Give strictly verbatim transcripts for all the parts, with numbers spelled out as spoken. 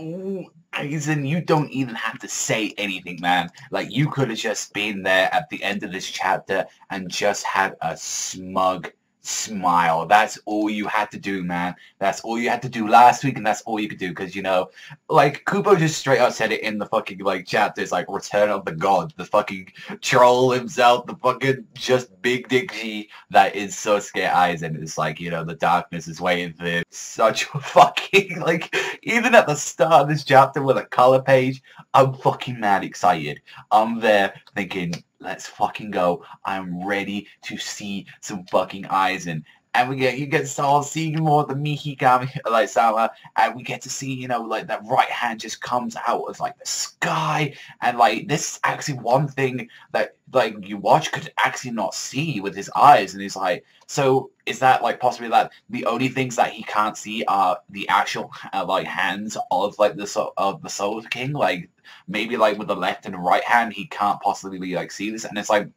Oh, Aizen, you don't even have to say anything, man. Like, you could have just been there at the end of this chapter and just had a smug smile. That's all you had to do, man. That's all you had to do last week, and that's all you could do, because, you know, like, Kubo just straight up said it in the fucking, like, chapters, like, Return of the God, the fucking troll himself, the fucking just big dick G that is Sosuke Aizen. It's like, you know, the darkness is waiting for him. Such a fucking, like, even at the start of this chapter with a color page, I'm fucking mad excited. I'm there thinking, let's fucking go. I'm ready to see some fucking Aizen. And we get, you get to see more of the Mihikami, like, Sama, and we get to see, you know, like, that right hand just comes out of, like, the sky, and, like, this is actually one thing that, like, Yhwach could actually not see with his eyes, and he's like, so is that, like, possibly that the only things that he can't see are the actual, uh, like, hands of, like, the soul, of the Soul King? Like, maybe, like, with the left and right hand, he can't possibly, like, see this, and it's like,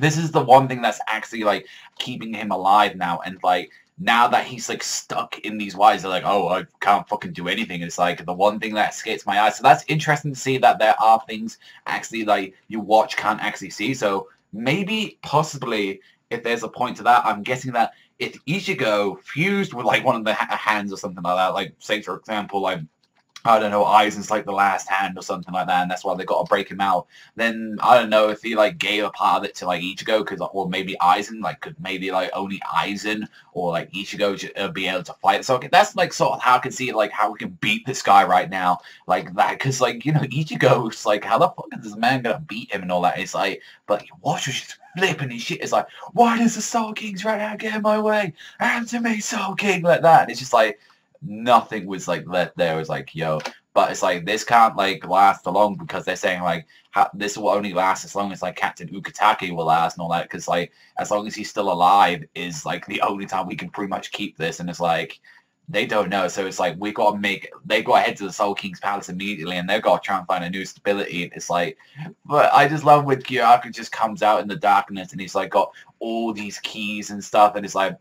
this is the one thing that's actually, like, keeping him alive now. And, like, now that he's, like, stuck in these wires, they're like, oh, I can't fucking do anything. It's, like, the one thing that escapes my eyes. So that's interesting to see that there are things actually, like, Yhwach can't actually see. So maybe, possibly, if there's a point to that, I'm guessing that if Ichigo fused with, like, one of the ha hands or something like that, like, say, for example, like, I don't know, Aizen's like the last hand or something like that, and that's why they got to break him out. Then, I don't know, if he, like, gave a part of it to, like, Ichigo, cause, or maybe Aizen, like, could maybe, like, only Aizen or, like, Ichigo be able to fight. So, okay, that's, like, sort of how I can see, like, how we can beat this guy right now, like that, because, like, you know, Ichigo's like, how the fuck is this man gonna beat him and all that? It's like, but Yhwach was just flipping his shit. It's like, why does the Soul King's right now get in my way? Answer me, Soul King, like that. And it's just like, nothing was, like, left there. It was like, yo, but it's like, this can't, like, last long, because they're saying, like, how, this will only last as long as, like, Captain Ukitake will last and all that, because, like, as long as he's still alive is, like, the only time we can pretty much keep this. And it's like, they don't know, so it's like, we gotta make, they gotta head to the Soul King's palace immediately, and they've gotta try and find a new stability. And it's like, but I just love when Kyoraku just comes out in the darkness, and he's, like, got all these keys and stuff, and it's like,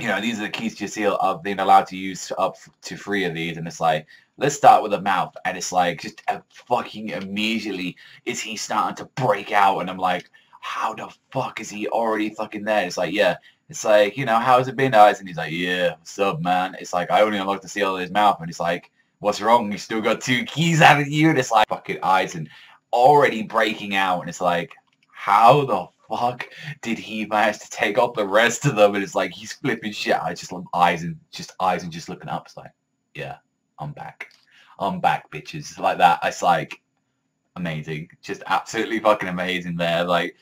you know, these are the keys to your seal. I've been allowed to use up to three of these. And it's like, let's start with the mouth. And it's like, just fucking immediately is he starting to break out. And I'm like, how the fuck is he already fucking there? It's like, yeah. It's like, you know, how's it been, guys? And he's like, yeah, what's up, man? It's like, I only unlocked the seal of his mouth. And it's like, what's wrong? You still got two keys, haven't you? And it's like, fucking eyes and already breaking out. And it's like, how the fuck did he manage to take off the rest of them? And it's like, he's flipping shit. I just love Aizen, just Aizen just looking up. It's like, yeah, I'm back. I'm back, bitches. Like that. It's like, amazing. Just absolutely fucking amazing there. Like,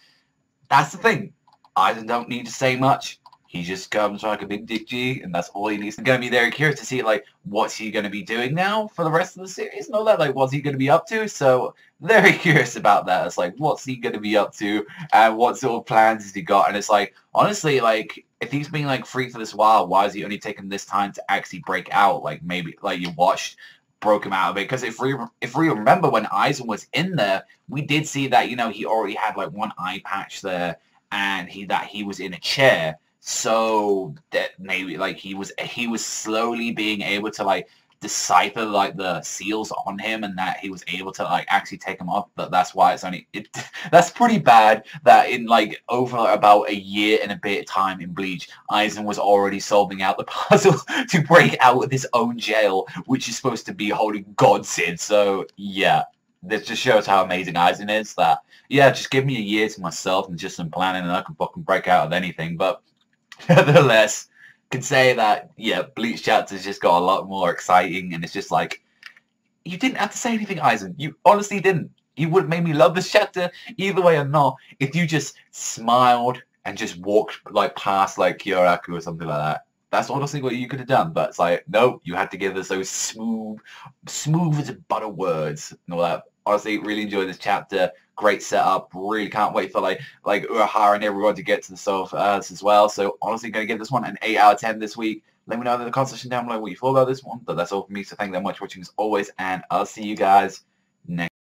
that's the thing. Aizen don't need to say much. He just comes like a big dick G, and that's all he needs. I'm going to be very curious to see, like, what's he going to be doing now for the rest of the series and all that. Like, what's he going to be up to? So, very curious about that. It's like, what's he going to be up to, and what sort of plans has he got? And it's like, honestly, like, if he's been, like, free for this while, why is he only taking this time to actually break out? Like, maybe, like, Yhwach broke him out of it. Because if we, if we remember when Aizen was in there, we did see that, you know, he already had, like, one eye patch there, and he that he was in a chair. So that maybe, like, he was he was slowly being able to, like, decipher, like, the seals on him, and that he was able to, like, actually take them off. But that's why it's only it, that's pretty bad that in, like, over about a year and a bit of time in Bleach, Aizen was already solving out the puzzle to break out of his own jail, which is supposed to be holding God's in. So yeah, this just shows how amazing Aizen is. That, yeah, just give me a year to myself and just some planning, and I can fucking break out of anything. But nevertheless, can say that, yeah, Bleach chapter's just got a lot more exciting, and it's just like, you didn't have to say anything, Aizen. You honestly didn't. You would have made me love this chapter, either way or not, if you just smiled and just walked, like, past, like, Kyoraku or something like that. That's honestly what you could have done, but it's like, no, you had to give us those smooth, smooth as butter words and all that. Honestly, really enjoyed this chapter. Great setup. Really can't wait for, like, like Urahara and everyone to get to the Soul for us as well. So honestly, going to give this one an eight out of ten this week. Let me know in the comment section down below what you thought about this one. But that's all for me. So thank you very much for watching as always, and I'll see you guys